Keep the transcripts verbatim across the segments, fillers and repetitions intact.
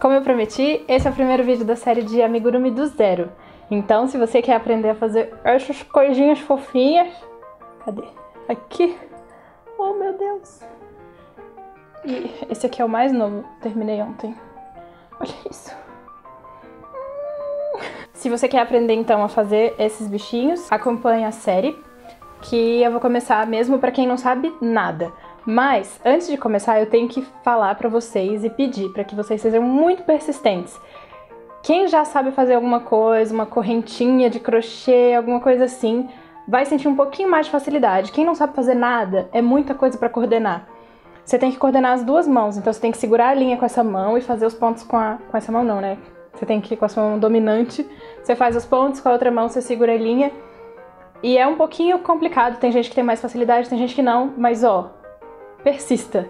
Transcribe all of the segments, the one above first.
Como eu prometi, esse é o primeiro vídeo da série de amigurumi do zero. Então, se você quer aprender a fazer essas coisinhas fofinhas... Cadê? Aqui. Oh, meu Deus. E esse aqui é o mais novo. Terminei ontem. Olha isso. Se você quer aprender, então, a fazer esses bichinhos, acompanhe a série, que eu vou começar mesmo pra quem não sabe nada. Mas, antes de começar, eu tenho que falar pra vocês e pedir pra que vocês sejam muito persistentes. Quem já sabe fazer alguma coisa, uma correntinha de crochê, alguma coisa assim, vai sentir um pouquinho mais de facilidade. Quem não sabe fazer nada, é muita coisa pra coordenar. Você tem que coordenar as duas mãos, então você tem que segurar a linha com essa mão e fazer os pontos com a... com essa mão não, né? Você tem que ir com a sua mão dominante, você faz os pontos, com a outra mão você segura a linha. E é um pouquinho complicado, tem gente que tem mais facilidade, tem gente que não, mas ó... persista.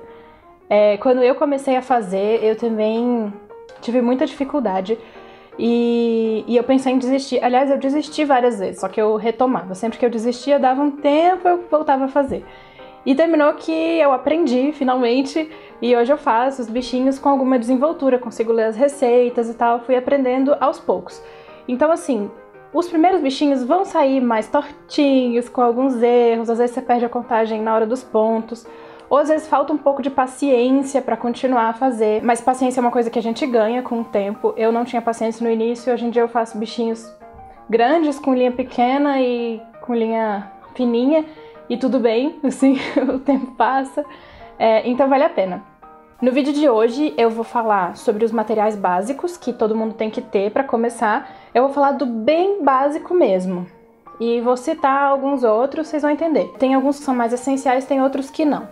É, quando eu comecei a fazer, eu também tive muita dificuldade e, e eu pensei em desistir. Aliás, eu desisti várias vezes, só que eu retomava. Sempre que eu desistia, dava um tempo, eu voltava a fazer. E terminou que eu aprendi, finalmente, e hoje eu faço os bichinhos com alguma desenvoltura, consigo ler as receitas e tal, fui aprendendo aos poucos. Então, assim, os primeiros bichinhos vão sair mais tortinhos, com alguns erros, às vezes você perde a contagem na hora dos pontos, ou às vezes falta um pouco de paciência pra continuar a fazer, mas paciência é uma coisa que a gente ganha com o tempo. Eu não tinha paciência no início, hoje em dia eu faço bichinhos grandes, com linha pequena e com linha fininha, e tudo bem, assim, o tempo passa, é, então vale a pena. No vídeo de hoje eu vou falar sobre os materiais básicos que todo mundo tem que ter pra começar, eu vou falar do bem básico mesmo. E vou citar alguns outros, vocês vão entender. Tem alguns que são mais essenciais, tem outros que não.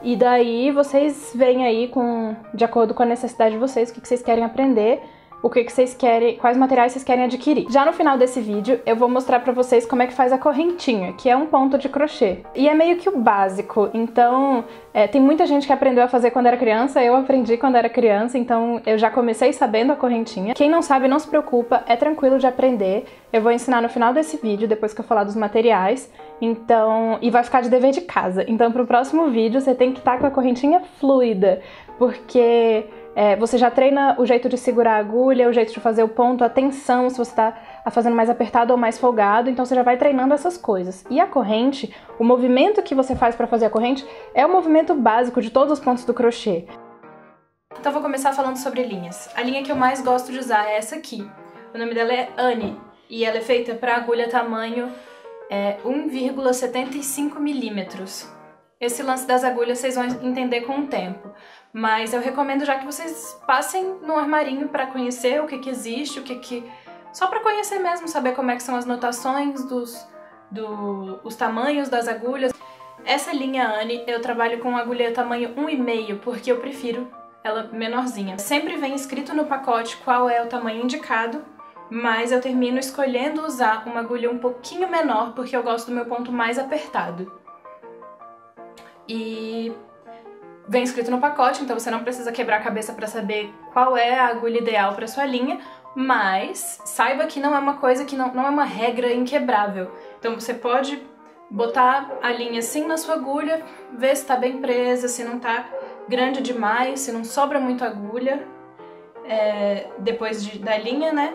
E daí vocês veem aí com, de acordo com a necessidade de vocês, o que, que vocês querem aprender, o que, que vocês querem, quais materiais vocês querem adquirir. Já no final desse vídeo eu vou mostrar pra vocês como é que faz a correntinha, que é um ponto de crochê. E é meio que o básico, então é, tem muita gente que aprendeu a fazer quando era criança, eu aprendi quando era criança, então eu já comecei sabendo a correntinha. Quem não sabe, não se preocupa, é tranquilo de aprender. Eu vou ensinar no final desse vídeo, depois que eu falar dos materiais. Então, e vai ficar de dever de casa. Então, pro próximo vídeo, você tem que estar com a correntinha fluida, porque é, você já treina o jeito de segurar a agulha, o jeito de fazer o ponto, a tensão, se você tá fazendo mais apertado ou mais folgado, então você já vai treinando essas coisas. E a corrente, o movimento que você faz pra fazer a corrente, é o movimento básico de todos os pontos do crochê. Então, vou começar falando sobre linhas. A linha que eu mais gosto de usar é essa aqui. O nome dela é Anne, e ela é feita pra agulha tamanho... é um vírgula setenta e cinco milímetros. Esse lance das agulhas vocês vão entender com o tempo, mas eu recomendo já que vocês passem no armarinho para conhecer o que que existe, o que que... só para conhecer mesmo, saber como é que são as notações dos do, os tamanhos das agulhas. Essa linha Anne eu trabalho com agulha tamanho um e meio, porque eu prefiro ela menorzinha. Sempre vem escrito no pacote qual é o tamanho indicado, mas eu termino escolhendo usar uma agulha um pouquinho menor, porque eu gosto do meu ponto mais apertado. E vem escrito no pacote, então você não precisa quebrar a cabeça para saber qual é a agulha ideal para sua linha, mas saiba que não é uma coisa que não, não é uma regra inquebrável. Então você pode botar a linha assim na sua agulha, ver se está bem presa, se não está grande demais, se não sobra muito agulha, é, depois de, da linha, né?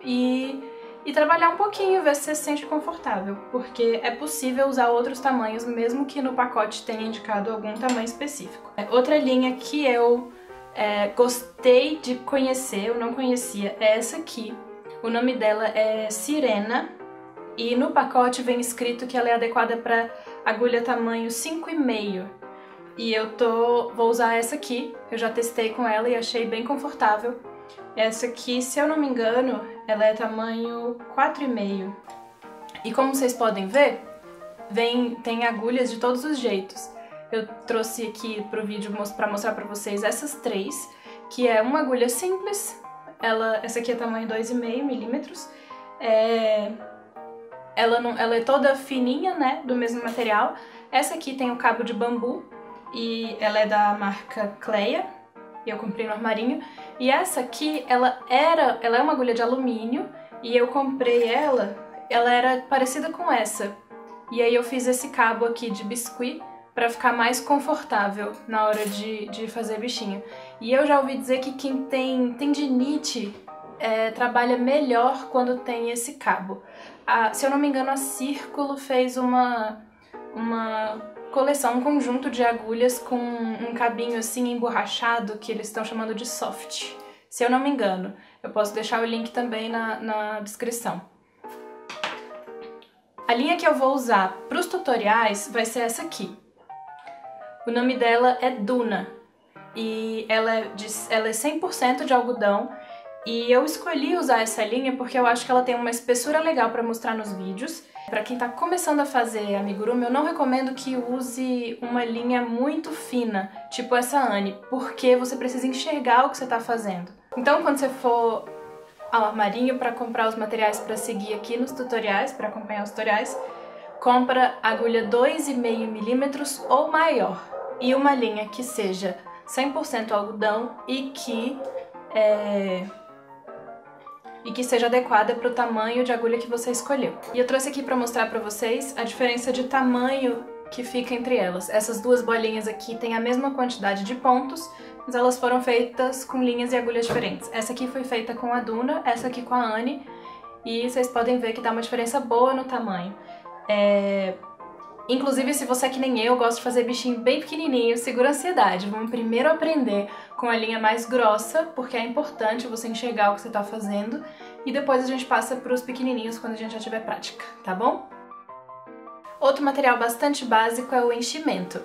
E, e trabalhar um pouquinho, ver se você se sente confortável, porque é possível usar outros tamanhos, mesmo que no pacote tenha indicado algum tamanho específico. Outra linha que eu é, gostei de conhecer, eu não conhecia, é essa aqui. O nome dela é Sirena, e no pacote vem escrito que ela é adequada para agulha tamanho cinco e meio. E eu tô, vou usar essa aqui, eu já testei com ela e achei bem confortável. Essa aqui, se eu não me engano, ela é tamanho quatro e meio. E como vocês podem ver, vem, tem agulhas de todos os jeitos. Eu trouxe aqui pro vídeo para mostrar pra vocês essas três, que é uma agulha simples, ela, essa aqui é tamanho dois e meio milímetros, é, ela, não, ela é toda fininha, né, do mesmo material. Essa aqui tem o cabo de bambu, e ela é da marca Kleia, eu comprei no armarinho. E essa aqui, ela era, ela é uma agulha de alumínio, e eu comprei ela, ela era parecida com essa. E aí eu fiz esse cabo aqui de biscuit para ficar mais confortável na hora de, de fazer bichinho. E eu já ouvi dizer que quem tem tendinite é, trabalha melhor quando tem esse cabo. A, se eu não me engano, a Círculo fez uma, uma coleção, um conjunto de agulhas com um cabinho assim emborrachado que eles estão chamando de soft. Se eu não me engano, eu posso deixar o link também na, na descrição. A linha que eu vou usar para os tutoriais vai ser essa aqui. O nome dela é Duna e ela é, de, ela é cem por cento de algodão, e eu escolhi usar essa linha porque eu acho que ela tem uma espessura legal para mostrar nos vídeos. Para quem está começando a fazer amigurumi, eu não recomendo que use uma linha muito fina, tipo essa Anne, porque você precisa enxergar o que você está fazendo. Então, quando você for ao armarinho para comprar os materiais para seguir aqui nos tutoriais, para acompanhar os tutoriais, compra agulha dois e meio milímetros ou maior e uma linha que seja cem por cento algodão e que, é... e que seja adequada para o tamanho de agulha que você escolheu. E eu trouxe aqui para mostrar para vocês a diferença de tamanho que fica entre elas. Essas duas bolinhas aqui têm a mesma quantidade de pontos, mas elas foram feitas com linhas e agulhas diferentes. Essa aqui foi feita com a Duna, essa aqui com a Anne, e vocês podem ver que dá uma diferença boa no tamanho. É... Inclusive, se você é que nem eu, gosta de fazer bichinho bem pequenininho, segura a ansiedade. Vamos primeiro aprender com a linha mais grossa, porque é importante você enxergar o que você está fazendo, e depois a gente passa para os pequenininhos quando a gente já tiver prática, tá bom? Outro material bastante básico é o enchimento.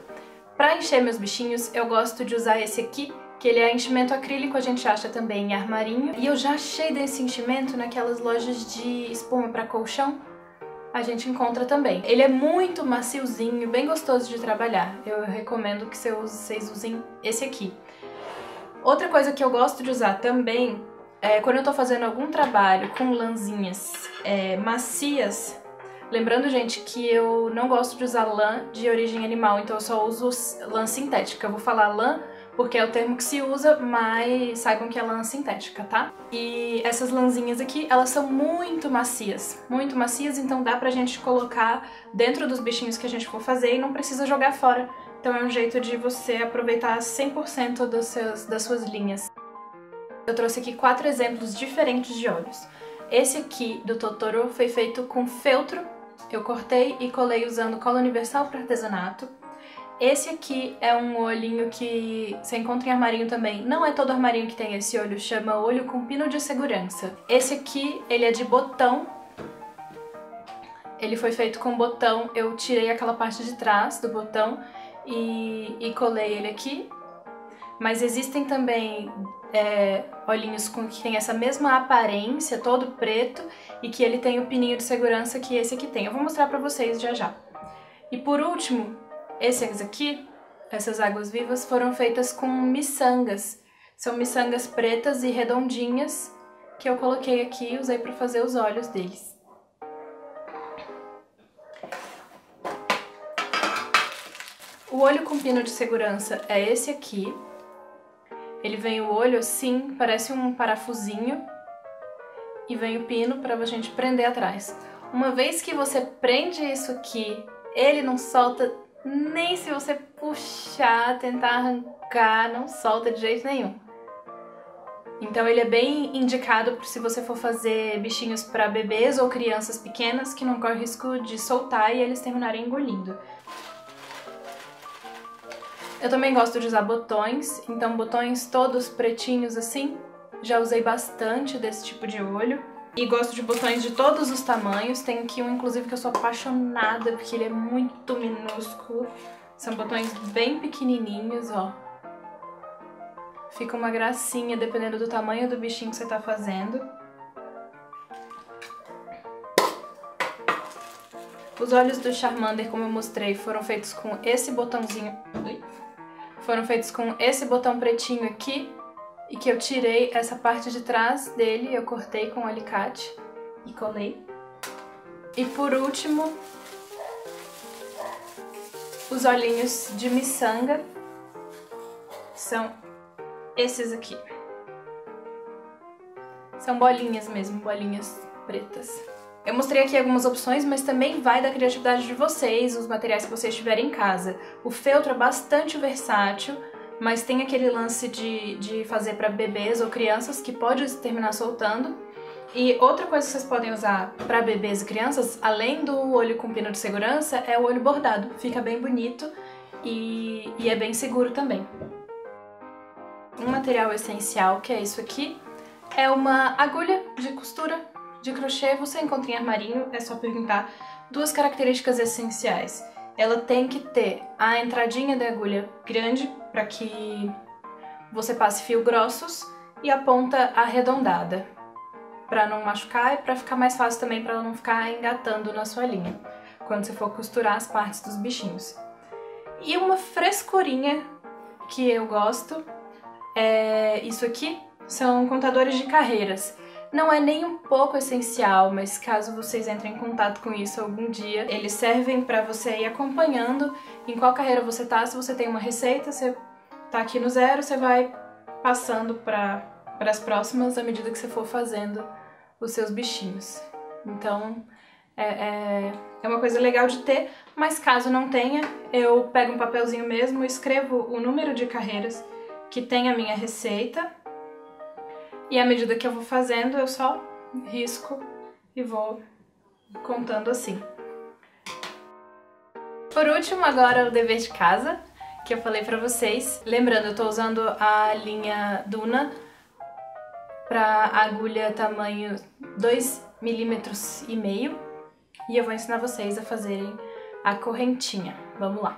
Para encher meus bichinhos, eu gosto de usar esse aqui, que ele é enchimento acrílico, a gente acha também em armarinho. E eu já achei desse enchimento naquelas lojas de espuma para colchão, a gente encontra também. Ele é muito maciozinho, bem gostoso de trabalhar. Eu recomendo que vocês usem esse aqui. Outra coisa que eu gosto de usar também, é quando eu tô fazendo algum trabalho com lãzinhas é, macias. Lembrando, gente, que eu não gosto de usar lã de origem animal, então eu só uso lã sintética. Eu vou falar lã porque é o termo que se usa, mas saibam que é lã sintética, tá? E essas lãzinhas aqui, elas são muito macias, muito macias, então dá pra gente colocar dentro dos bichinhos que a gente for fazer e não precisa jogar fora. Então é um jeito de você aproveitar cem por cento dos seus, das suas linhas. Eu trouxe aqui quatro exemplos diferentes de olhos. Esse aqui, do Totoro, foi feito com feltro. Eu cortei e colei usando cola universal para artesanato. Esse aqui é um olhinho que você encontra em armarinho também. Não é todo armarinho que tem esse olho, chama olho com pino de segurança. Esse aqui, ele é de botão. Ele foi feito com botão, eu tirei aquela parte de trás do botão e, e colei ele aqui. Mas existem também é, olhinhos com, que tem essa mesma aparência, todo preto, e que ele tem o pininho de segurança que esse aqui tem. Eu vou mostrar pra vocês já já. E por último, esses aqui, essas águas vivas, foram feitas com miçangas. São miçangas pretas e redondinhas que eu coloquei aqui e usei pra fazer os olhos deles. O olho com pino de segurança é esse aqui. Ele vem o olho assim, parece um parafusinho, e vem o pino para a gente prender atrás. Uma vez que você prende isso aqui, ele não solta nem se você puxar, tentar arrancar, não solta de jeito nenhum. Então ele é bem indicado se você for fazer bichinhos para bebês ou crianças pequenas que não correm risco de soltar e eles terminarem engolindo. Eu também gosto de usar botões, então botões todos pretinhos assim, já usei bastante desse tipo de olho. E gosto de botões de todos os tamanhos, tem aqui um inclusive que eu sou apaixonada porque ele é muito minúsculo. São botões bem pequenininhos, ó. Fica uma gracinha dependendo do tamanho do bichinho que você tá fazendo. Os olhos do Charmander, como eu mostrei, foram feitos com esse botãozinho... Ui. Foram feitos com esse botão pretinho aqui, e que eu tirei essa parte de trás dele, eu cortei com um alicate e colei. E por último, os olhinhos de miçanga são esses aqui. São bolinhas mesmo, bolinhas pretas. Eu mostrei aqui algumas opções, mas também vai da criatividade de vocês, os materiais que vocês tiverem em casa. O feltro é bastante versátil, mas tem aquele lance de, de fazer para bebês ou crianças, que pode terminar soltando. E outra coisa que vocês podem usar para bebês e crianças, além do olho com pino de segurança, é o olho bordado. Fica bem bonito e, e é bem seguro também. Um material essencial, que é isso aqui, é uma agulha de costura de crochê. Você encontra em armarinho, é só perguntar. Duas características essenciais. Ela tem que ter a entradinha da agulha grande, para que você passe fio grossos, e a ponta arredondada, para não machucar e para ficar mais fácil também, para ela não ficar engatando na sua linha, quando você for costurar as partes dos bichinhos. E uma frescurinha que eu gosto é isso aqui, são contadores de carreiras. Não é nem um pouco essencial, mas caso vocês entrem em contato com isso algum dia, eles servem para você ir acompanhando em qual carreira você tá. Se você tem uma receita, você tá aqui no zero, você vai passando para as próximas à medida que você for fazendo os seus bichinhos. Então é, é, é uma coisa legal de ter, mas caso não tenha, eu pego um papelzinho mesmo, escrevo o número de carreiras que tem a minha receita. E à medida que eu vou fazendo, eu só risco e vou contando assim. Por último, agora o dever de casa, que eu falei pra vocês. Lembrando, eu tô usando a linha Duna pra agulha tamanho dois milímetros e meio. E eu vou ensinar vocês a fazerem a correntinha. Vamos lá.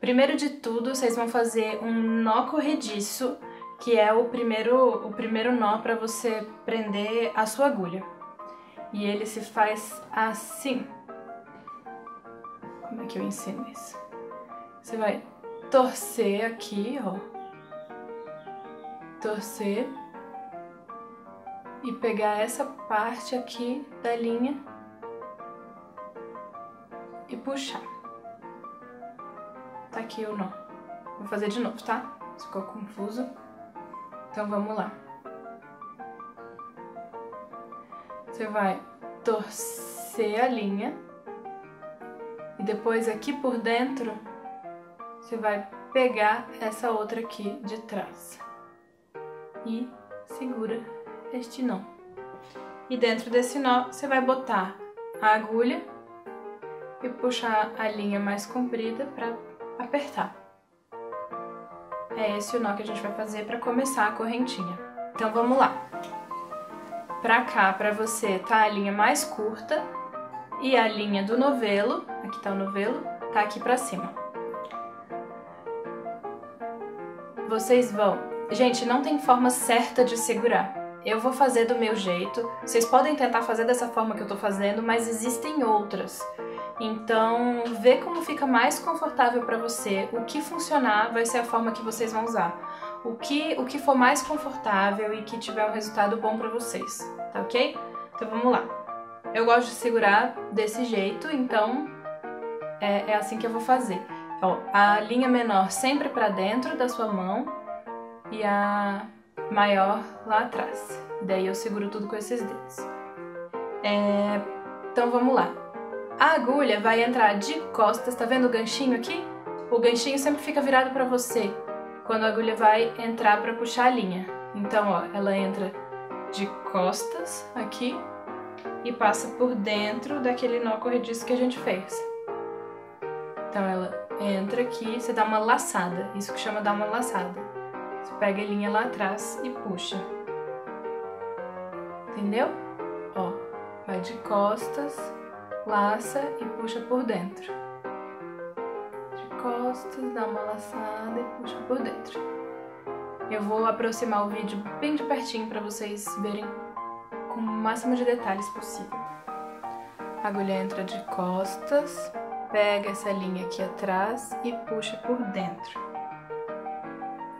Primeiro de tudo, vocês vão fazer um nó corrediço, que é o primeiro, o primeiro nó para você prender a sua agulha. E ele se faz assim. Como é que eu ensino isso? Você vai torcer aqui, ó. Torcer. E pegar essa parte aqui da linha e puxar. Tá aqui o nó. Vou fazer de novo, tá? Ficou confuso. Então vamos lá. Você vai torcer a linha e depois aqui por dentro você vai pegar essa outra aqui de trás e segura este nó. E dentro desse nó você vai botar a agulha e puxar a linha mais comprida para apertar. É esse o nó que a gente vai fazer para começar a correntinha. Então vamos lá. Pra cá, pra você, tá a linha mais curta e a linha do novelo, aqui tá o novelo, tá aqui pra cima. Vocês vão... Gente, não tem forma certa de segurar. Eu vou fazer do meu jeito. Vocês podem tentar fazer dessa forma que eu tô fazendo, mas existem outras. Então, vê como fica mais confortável para você. O que funcionar vai ser a forma que vocês vão usar. O que, o que for mais confortável e que tiver um resultado bom para vocês, tá ok? Então vamos lá. Eu gosto de segurar desse jeito, então é, é assim que eu vou fazer. Ó, a linha menor sempre para dentro da sua mão e a maior lá atrás. Daí eu seguro tudo com esses dedos. É, então vamos lá. A agulha vai entrar de costas, tá vendo o ganchinho aqui? O ganchinho sempre fica virado pra você, quando a agulha vai entrar pra puxar a linha. Então, ó, ela entra de costas aqui e passa por dentro daquele nó corrediço que a gente fez. Então ela entra aqui, você dá uma laçada, isso que chama dar uma laçada. Você pega a linha lá atrás e puxa. Entendeu? Ó, vai de costas... Laça e puxa por dentro. De costas, dá uma laçada e puxa por dentro. Eu vou aproximar o vídeo bem de pertinho para vocês verem com o máximo de detalhes possível. A agulha entra de costas, pega essa linha aqui atrás e puxa por dentro.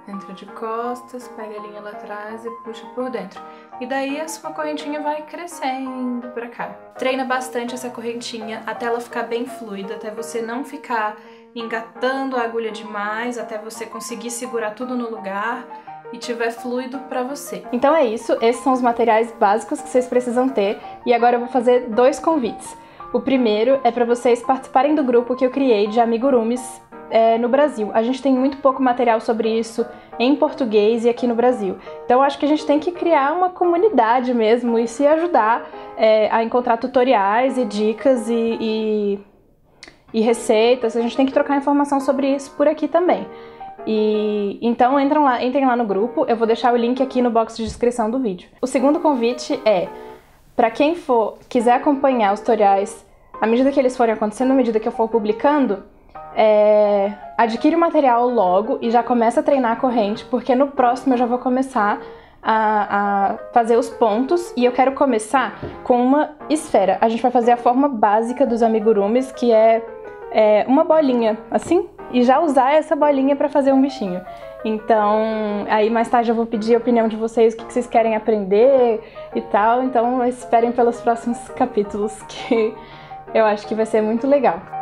Entra de costas, pega a linha lá atrás e puxa por dentro. E daí a sua correntinha vai crescendo pra cá. Treina bastante essa correntinha até ela ficar bem fluida, até você não ficar engatando a agulha demais, até você conseguir segurar tudo no lugar e tiver fluido para você. Então é isso, esses são os materiais básicos que vocês precisam ter, e agora eu vou fazer dois convites. O primeiro é para vocês participarem do grupo que eu criei de amigurumis é, no Brasil. A gente tem muito pouco material sobre isso em português e aqui no Brasil. Então acho que a gente tem que criar uma comunidade mesmo e se ajudar é, a encontrar tutoriais e dicas e... e... e receitas, a gente tem que trocar informação sobre isso por aqui também. E então entram lá, entrem lá no grupo, eu vou deixar o link aqui no box de descrição do vídeo. O segundo convite é, para quem for, quiser acompanhar os tutoriais, à medida que eles forem acontecendo, à medida que eu for publicando, é, adquire o material logo e já começa a treinar a corrente, porque no próximo eu já vou começar a, a fazer os pontos, e eu quero começar com uma esfera. A gente vai fazer a forma básica dos amigurumis, que é É uma bolinha, assim, e já usar essa bolinha para fazer um bichinho. Então, aí mais tarde eu vou pedir a opinião de vocês, o que vocês querem aprender e tal, então esperem pelos próximos capítulos, que eu acho que vai ser muito legal.